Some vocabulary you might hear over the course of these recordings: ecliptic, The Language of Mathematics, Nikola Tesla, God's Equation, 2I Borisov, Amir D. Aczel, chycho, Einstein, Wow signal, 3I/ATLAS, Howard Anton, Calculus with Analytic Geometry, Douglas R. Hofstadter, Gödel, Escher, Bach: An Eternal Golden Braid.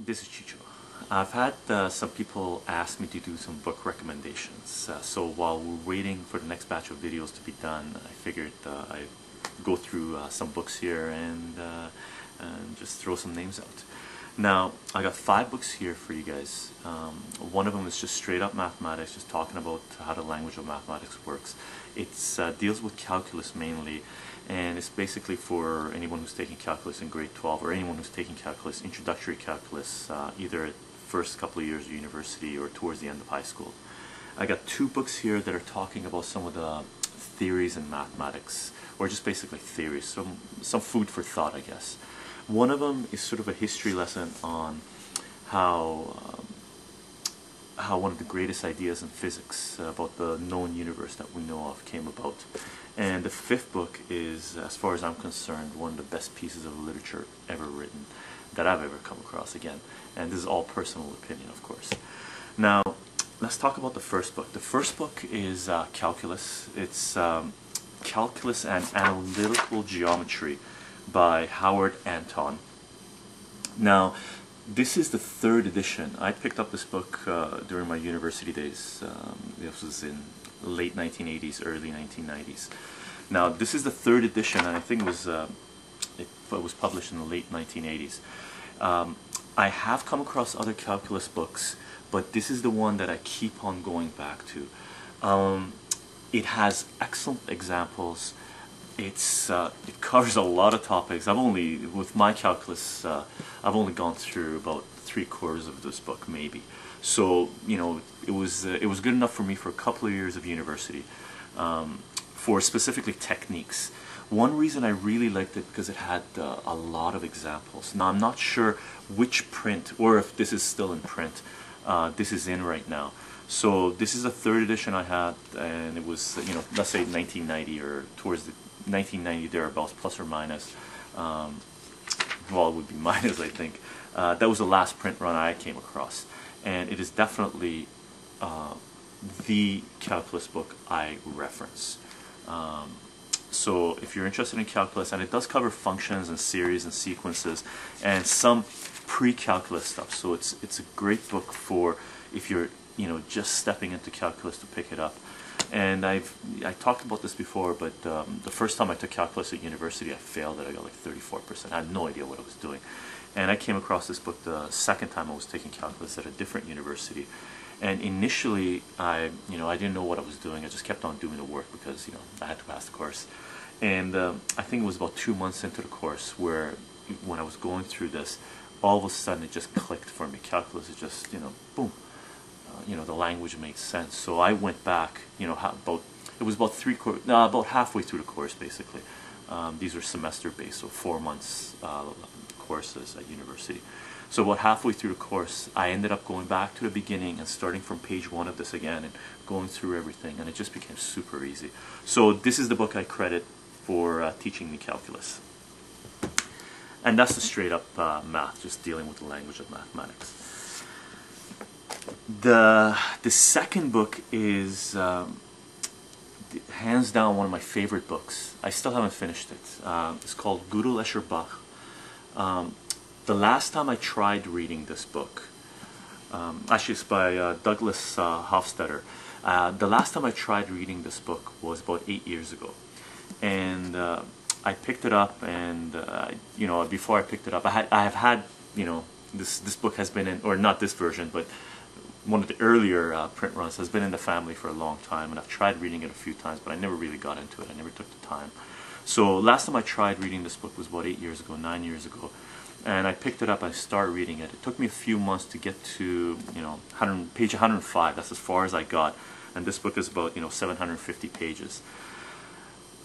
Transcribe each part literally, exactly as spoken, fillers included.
This is Chycho. I've had uh, some people ask me to do some book recommendations, uh, so while we're waiting for the next batch of videos to be done, I figured uh, I'd go through uh, some books here and, uh, and just throw some names out. Now, I got five books here for you guys. Um, one of them is just straight up mathematics, just talking about how the language of mathematics works. It uh, deals with calculus mainly, and it's basically for anyone who's taking calculus in grade twelve or anyone who's taking calculus, introductory calculus, uh, either at first couple of years of university or towards the end of high school. I got two books here that are talking about some of the theories in mathematics, or just basically theories, some, some food for thought, I guess. One of them is sort of a history lesson on how um, how one of the greatest ideas in physics uh, about the known universe that we know of came about. And the fifth book is, as far as I'm concerned, one of the best pieces of literature ever written that I've ever come across, again. And this is all personal opinion, of course. Now, let's talk about the first book. The first book is uh, Calculus. It's um, Calculus and Analytical Geometry by Howard Anton. Now, this is the third edition. I picked up this book uh, during my university days. Um, this was in late nineteen eighties, early nineteen nineties. Now, this is the third edition, and I think it was uh, it was published in the late nineteen eighties. Um, I have come across other calculus books, but this is the one that I keep on going back to. Um, it has excellent examples. It's uh, it covers a lot of topics. I've only, with my calculus, uh, I've only gone through about three quarters of this book, maybe. So you know, it was uh, it was good enough for me for a couple of years of university, um, for specifically techniques. One reason I really liked it because it had uh, a lot of examples. Now I'm not sure which print, or if this is still in print. Uh, this is in right now. So this is the third edition I had, and it was, you know, let's say nineteen ninety or towards the nineteen ninety thereabouts, plus or minus. Um, well, it would be minus, I think. Uh, that was the last print run I came across, and it is definitely uh, the calculus book I reference. Um, so if you're interested in calculus, and it does cover functions and series and sequences and some pre-calculus stuff, so it's it's a great book for if you're, you know, just stepping into calculus to pick it up. And I've I talked about this before, but um, the first time I took calculus at university, I failed it. I got like thirty-four percent. I had no idea what I was doing. And I came across this book the second time I was taking calculus at a different university. And initially, I you know I didn't know what I was doing. I just kept on doing the work because, you know, I had to pass the course. And um, I think it was about two months into the course where, when I was going through this, all of a sudden it just clicked for me. Calculus is just, you know, boom. You know, the language made sense. So I went back, you know, about, it was about three quarters, no, about halfway through the course, basically. Um, these are semester based, so four months uh, courses at university. So about halfway through the course, I ended up going back to the beginning and starting from page one of this again and going through everything, and it just became super easy. So this is the book I credit for uh, teaching me calculus. And that's the straight up uh, math, just dealing with the language of mathematics. The the second book is um, hands down one of my favorite books. I still haven't finished it. Um, it's called Gödel, Escher, Bach. Um, the last time I tried reading this book, um, actually it's by uh, Douglas uh, Hofstadter. Uh, the last time I tried reading this book was about eight years ago, and uh, I picked it up, and uh, you know, before I picked it up, I had I have had you know this this book has been in, or not this version, but one of the earlier uh, print runs has been in the family for a long time, and I've tried reading it a few times, but I never really got into it. I never took the time. So last time I tried reading this book was about eight years ago, nine years ago, and I picked it up. I started reading it. It took me a few months to get to, you know, page one hundred five. That's as far as I got, and this book is about, you know, seven hundred fifty pages.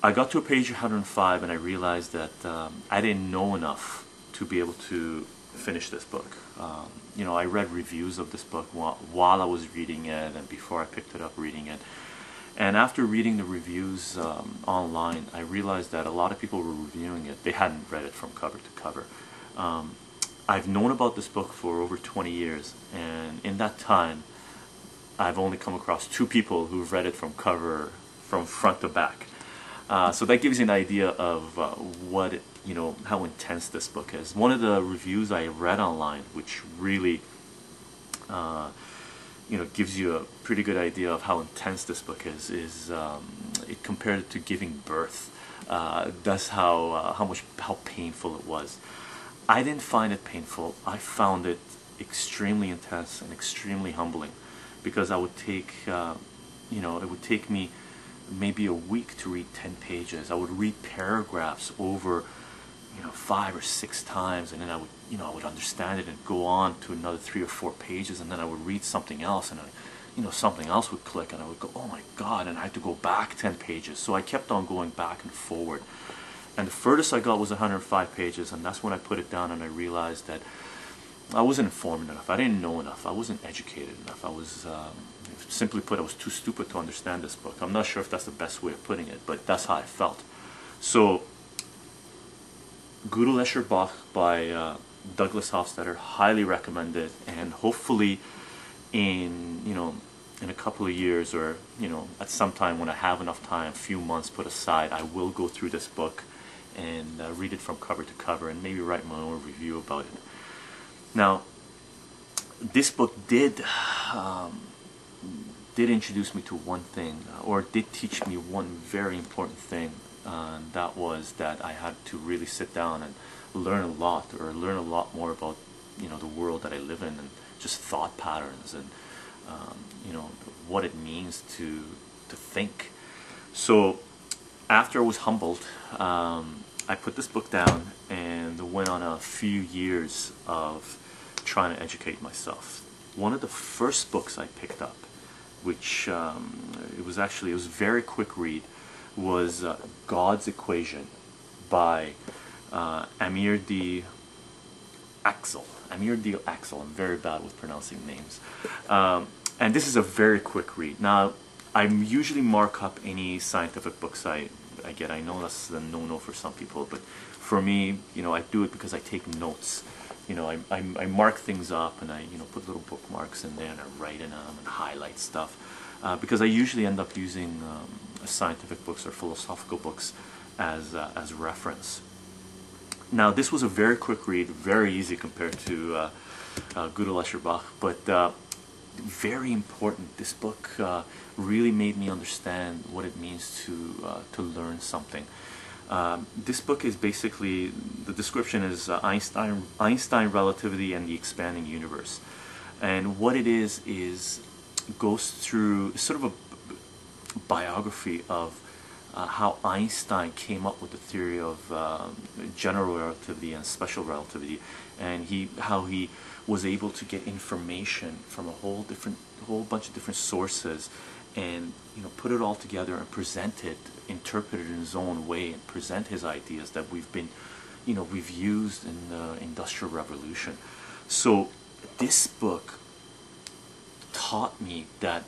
I got to page one hundred five, and I realized that um, I didn't know enough to be able to finish this book. Um, you know, I read reviews of this book while, while I was reading it and before I picked it up reading it. And after reading the reviews um, online, I realized that a lot of people were reviewing it. They hadn't read it from cover to cover. Um, I've known about this book for over twenty years, and in that time, I've only come across two people who've read it from cover, from front to back. Uh, so that gives you an idea of uh, what, you know, how intense this book is. One of the reviews I read online, which really, uh, you know, gives you a pretty good idea of how intense this book is, is um, it compared it to giving birth. Uh, that's how uh, how much how painful it was. I didn't find it painful. I found it extremely intense and extremely humbling, because I would take, uh, you know, it would take me maybe a week to read ten pages. I would read paragraphs over, you know, five or six times, and then I would, you know, I would understand it and go on to another three or four pages, and then I would read something else, and I, you know, something else would click, and I would go, oh my god, and I had to go back ten pages. So I kept on going back and forward, and the furthest I got was one hundred five pages, and that's when I put it down, and I realized that I wasn't informed enough, I didn't know enough, I wasn't educated enough, I was, um, simply put, I was too stupid to understand this book. I'm not sure if that's the best way of putting it, but that's how I felt. So, Gödel, Escher, Bach by uh, Douglas Hofstadter, highly recommended, and hopefully in, you know, in a couple of years, or, you know, at some time when I have enough time, a few months put aside, I will go through this book and uh, read it from cover to cover, and maybe write my own review about it. Now, this book did um, did introduce me to one thing, or did teach me one very important thing, uh, and that was that I had to really sit down and learn a lot, or learn a lot more about, you know, the world that I live in, and just thought patterns, and um, you know, what it means to to think. So, after I was humbled, um, I put this book down and went on a few years of trying to educate myself. One of the first books I picked up, which um, it was actually, it was a very quick read, was uh, God's Equation by uh, Amir D. Aczel. Amir D. Aczel. I'm very bad with pronouncing names. Um, and this is a very quick read. Now, I usually mark up any scientific books I, I get. I know that's a no-no for some people, but for me, you know, I do it because I take notes. You know, I, I, I mark things up, and I, you know, put little bookmarks in there, and I write in them and highlight stuff, uh, because I usually end up using um, scientific books or philosophical books as, uh, as reference. Now, this was a very quick read, very easy compared to uh, uh, Gödel, Escher, Bach, but uh, very important. This book uh, really made me understand what it means to, uh, to learn something. Um, this book is basically, the description is uh, Einstein, Einstein Relativity and the Expanding Universe. And what it is, is goes through sort of a biography of uh, how Einstein came up with the theory of uh, general relativity and special relativity, and he how he was able to get information from a whole different, whole bunch of different sources, and, you know, put it all together and present it, interpret it in his own way, and present his ideas that we've been, you know, we've used in the Industrial Revolution. So this book taught me that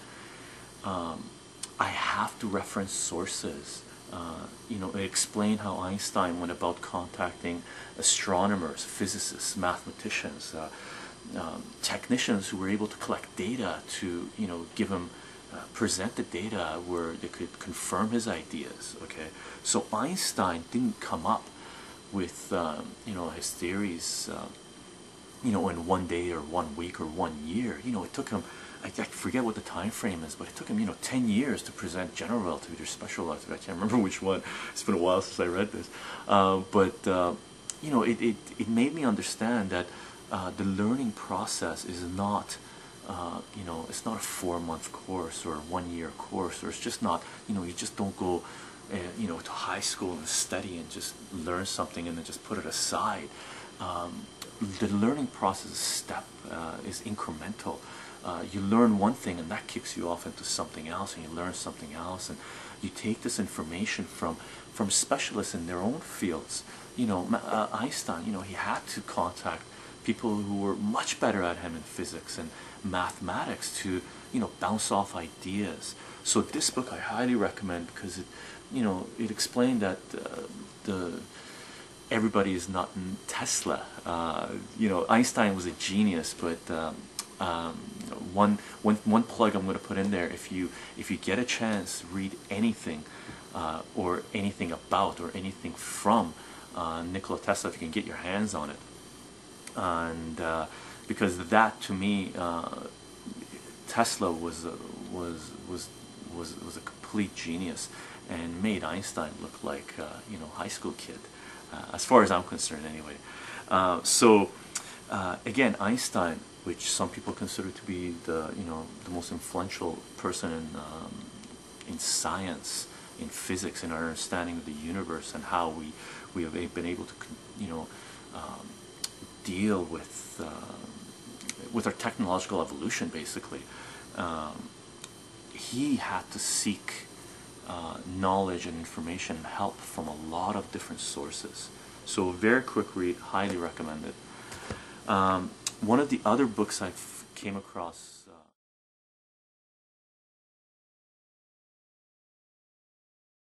um, I have to reference sources. Uh, you know, it explained how Einstein went about contacting astronomers, physicists, mathematicians, uh, um, technicians who were able to collect data to, you know, give him Uh, present the data where they could confirm his ideas. Okay, so Einstein didn't come up with um, you know, his theories uh, you know, in one day or one week or one year. You know, it took him, I, I forget what the time frame is, but it took him, you know, ten years to present general relativity or special relativity. I can't remember which one. It's been a while since I read this, uh, but uh, you know, it, it it made me understand that uh, the learning process is not, Uh, you know, it's not a four-month course or a one-year course, or it's just not, you know, you just don't go, uh, you know, to high school and study and just learn something and then just put it aside. Um, the learning process step uh, is incremental. Uh, you learn one thing, and that kicks you off into something else, and you learn something else, and you take this information from from specialists in their own fields. You know, uh, Einstein, you know, he had to contact people who were much better at him in physics and mathematics to, you know, bounce off ideas. So this book I highly recommend, because it, you know, it explained that uh, the everybody is not Tesla. Uh, you know, Einstein was a genius, but um, um, one, one, one plug I'm going to put in there: if you if you get a chance, read anything uh, or anything about or anything from uh, Nikola Tesla if you can get your hands on it. And uh, because that, to me, uh, Tesla was uh, was was was was a complete genius and made Einstein look like uh, you know, high school kid, uh, as far as I'm concerned, anyway. Uh, so uh, again, Einstein, which some people consider to be the you know the most influential person in um, in science, in physics, in our understanding of the universe and how we we have been able to you know um, deal with uh, with our technological evolution, basically. Um, he had to seek uh, knowledge and information and help from a lot of different sources. So a very quick read, highly recommended. Um, one of the other books I came across